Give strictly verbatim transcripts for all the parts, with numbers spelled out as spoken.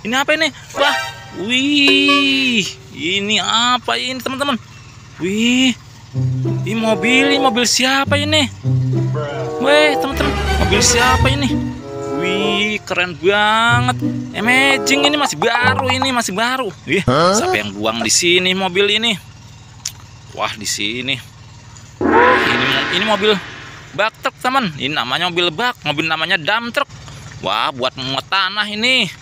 Ini apa ini? Wah, wih, ini apa ini teman-teman? Wih, ini mobil, ini mobil siapa ini? Weh, teman-teman, mobil siapa ini? Wih, keren banget. Amazing, ini masih baru, ini masih baru. Wih, siapa yang buang di sini mobil ini? Wah, di sini. Ini, ini mobil bak truk teman. Ini namanya mobil bak, mobil namanya dump truck. Wah, buat memuat tanah ini.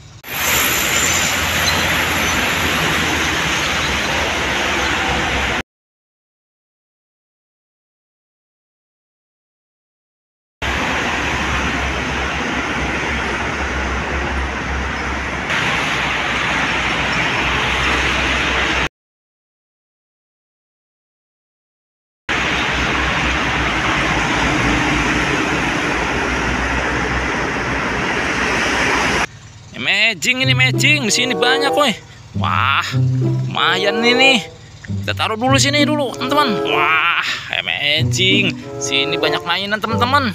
Matching ini matching di sini banyak woi. Wah, lumayan ini. Kita taruh dulu sini dulu, teman-teman. Wah, matching. Sini banyak mainan, teman-teman.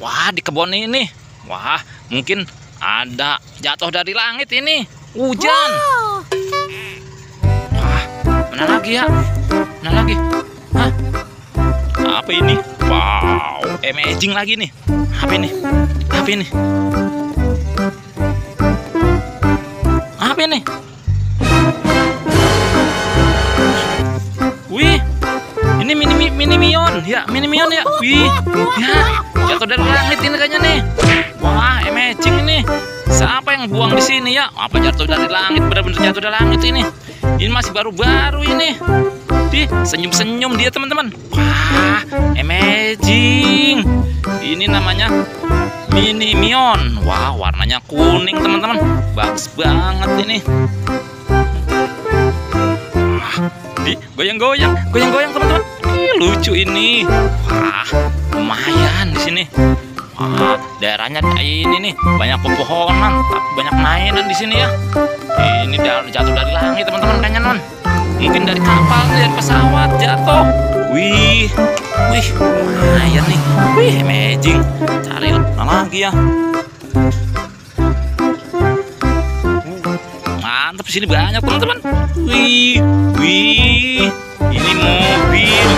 Wah, di kebun ini. Wah, mungkin ada jatuh dari langit ini. Hujan. Wah, mana lagi ya? Mana lagi? Hah? Apa ini? Wow, matching lagi nih. Apa ini? Apa ini? Apa ini? Wih, ini mini Minimion ya, Minimion ya. Wih, ya, jatuh dari langit ini kayaknya nih. Wah, amazing ini. Siapa yang buang di sini ya? Apa jatuh dari langit? Benar-benar jatuh dari langit ini. Ini masih baru-baru ini. Di senyum-senyum dia teman-teman. Wah, amazing. Ini namanya Minimion. Wah, warnanya kuning teman-teman. Bagus banget ini. Wah, di goyang-goyang, goyang-goyang teman-teman. Lucu ini. Wah, lumayan di sini. Wah, daerahnya ini nih banyak pepohonan, tapi banyak mainan di sini ya. Ini jatuh dari langit teman-teman kayaknya non. Mungkin dari kapal, dari pesawat jatuh. Wih, wih, lumayan nih. Wih, amazing. Cari lagi ya. Mantap, sini banyak teman-teman. Wih, wih, ini mobil.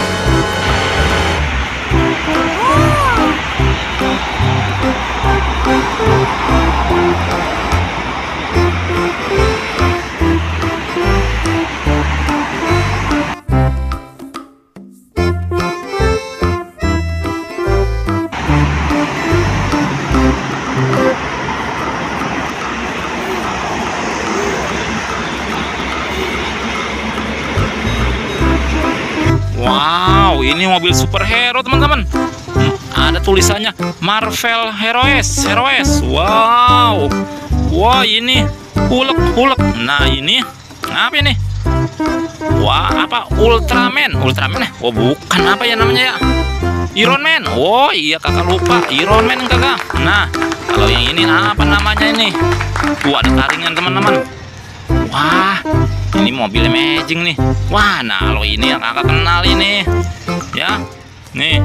Wow, ini mobil superhero teman-teman. Ada tulisannya Marvel Heroes, Heroes. Wow, wow ini hulek, hulek. Nah ini, apa ini? Wah apa? Ultraman, Ultraman? Oh bukan, apa ya namanya ya? Iron Man. Oh iya kakak lupa, Iron Man kakak. Nah kalau yang ini apa namanya ini? Wah ada taringan teman-teman. Wah. Ini mobil amazing nih. Wah, nah lo ini yang kakak kenal ini. Ya. Nih.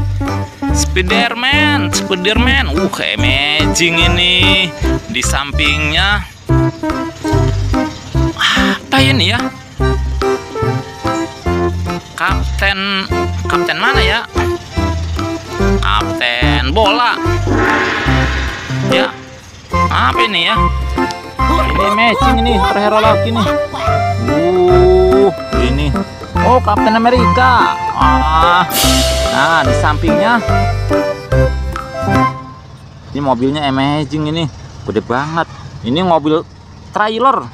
Spiderman, Spiderman. Uh, amazing ini. Di sampingnya apa ini ya? Kapten Kapten mana ya? Kapten bola. Ya. Apa ini ya? Ini matching ini, superhero lagi nih. Uh, ini. Oh, Kapten Amerika. Ah. Nah, di sampingnya ini mobilnya amazing ini. Gede banget. Ini mobil trailer.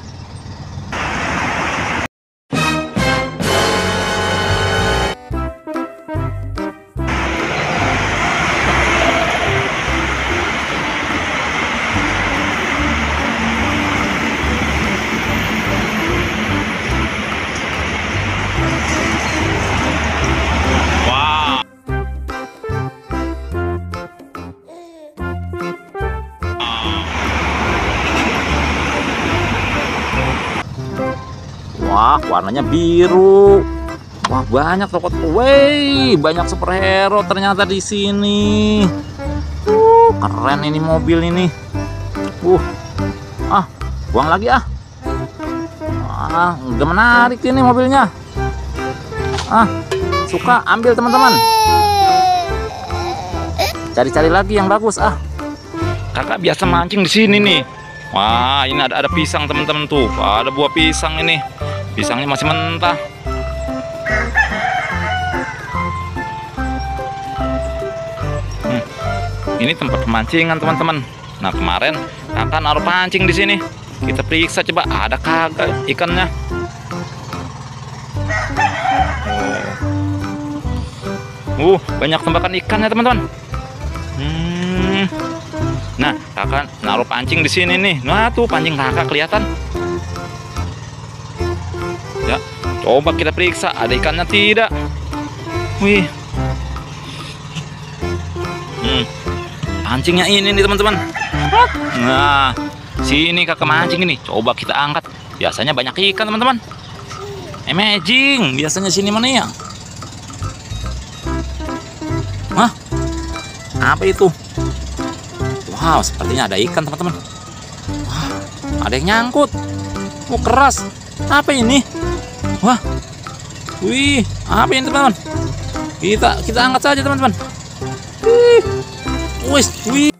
Wah, warnanya biru. Wah, banyak toko. Wey, banyak superhero ternyata di sini. Uh, keren ini mobil ini. Uh. Ah, Buang lagi ah. Ah, nggak menarik ini mobilnya. Ah, suka ambil teman-teman. Cari-cari lagi yang bagus ah. Kakak biasa mancing di sini nih. Wah, ini ada ada pisang teman-teman tuh. Ada buah pisang ini. Pisangnya masih mentah. Hmm. Ini tempat pemancingan teman-teman. Nah kemarin kakak naruh pancing di sini. Kita periksa coba ada kagak ikannya. Uh banyak tembakan ikannya teman-teman. Hmm. Nah kakak naruh pancing di sini nih. Nah tuh pancing kakak kelihatan. Ya, coba kita periksa ada ikannya tidak. Wih. Hmm. Pancingnya ini nih teman-teman. Nah, sini kakak mancing ini. Coba kita angkat. Biasanya banyak ikan teman-teman. Amazing. Biasanya sini mana ya? Hah? Apa itu? Wow, sepertinya ada ikan teman-teman. Wah, ada yang nyangkut. Oh, keras. Apa ini? Wah, wih, apa ini teman-teman? Kita kita angkat saja teman-teman. Wih, wih.